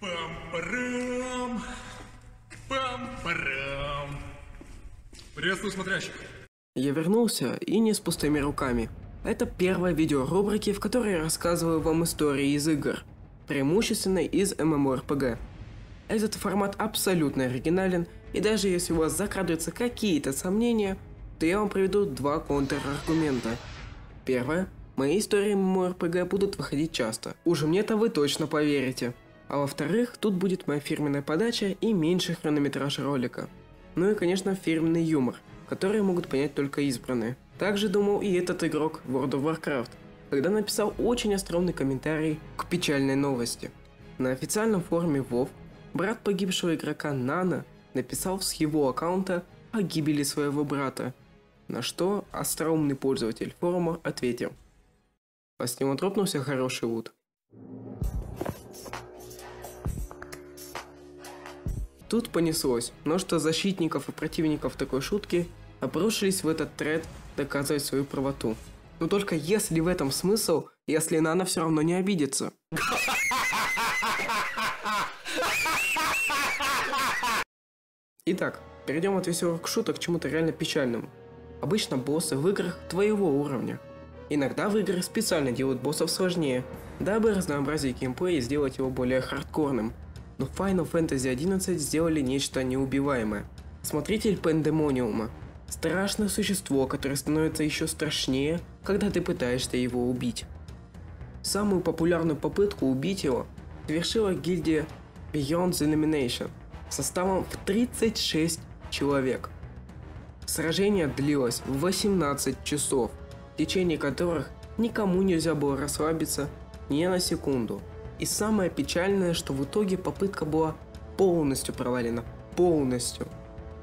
Пам-парам! Пам-парам! Приветствую смотрящих! Я вернулся, и не с пустыми руками. Это первое видео рубрики, в которой я рассказываю вам истории из игр, преимущественно из MMORPG. Этот формат абсолютно оригинален, и даже если у вас закрадываются какие-то сомнения, то я вам приведу два контраргумента. Первое. Мои истории MMORPG будут выходить часто, уж мне-то вы точно поверите. А во-вторых, тут будет моя фирменная подача и меньше хронометраж ролика. Ну и, конечно, фирменный юмор, который могут понять только избранные. Также думал и этот игрок World of Warcraft, когда написал очень остроумный комментарий к печальной новости. На официальном форуме WoW брат погибшего игрока Нана написал с его аккаунта о гибели своего брата, на что остроумный пользователь форума ответил: «А с него дропнулся хороший лут». Тут понеслось, но что защитников и противников такой шутки обрушились в этот тред доказывать свою правоту. Но только если в этом смысл, если Нана все равно не обидится. Итак, перейдем от веселых шуток к чему-то реально печальному. Обычно боссы в играх твоего уровня. Иногда в играх специально делают боссов сложнее, дабы разнообразить геймплей и сделать его более хардкорным. Но в Final Fantasy XI сделали нечто неубиваемое. Смотритель Пандемониума. Страшное существо, которое становится еще страшнее, когда ты пытаешься его убить. Самую популярную попытку убить его совершила гильдия Beyond the Nomination составом в 36 человек. Сражение длилось 18 часов, в течение которых никому нельзя было расслабиться ни на секунду. И самое печальное, что в итоге попытка была полностью провалена. Полностью.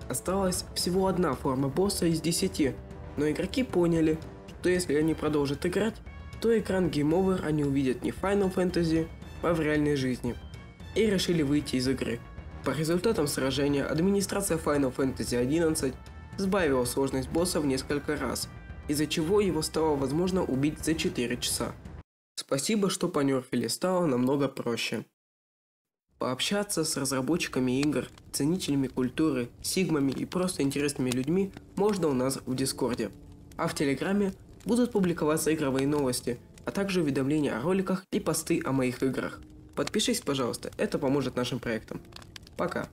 Осталась всего одна форма босса из 10, но игроки поняли, что если они продолжат играть, то экран Game Over они увидят не в Final Fantasy, а в реальной жизни. И решили выйти из игры. По результатам сражения администрация Final Fantasy XI сбавила сложность босса в несколько раз, из-за чего его стало возможно убить за 4 часа. Спасибо, что понерфили, стало намного проще. Пообщаться с разработчиками игр, ценителями культуры, сигмами и просто интересными людьми можно у нас в Дискорде. А в Телеграме будут публиковаться игровые новости, а также уведомления о роликах и посты о моих играх. Подпишись, пожалуйста, это поможет нашим проектам. Пока.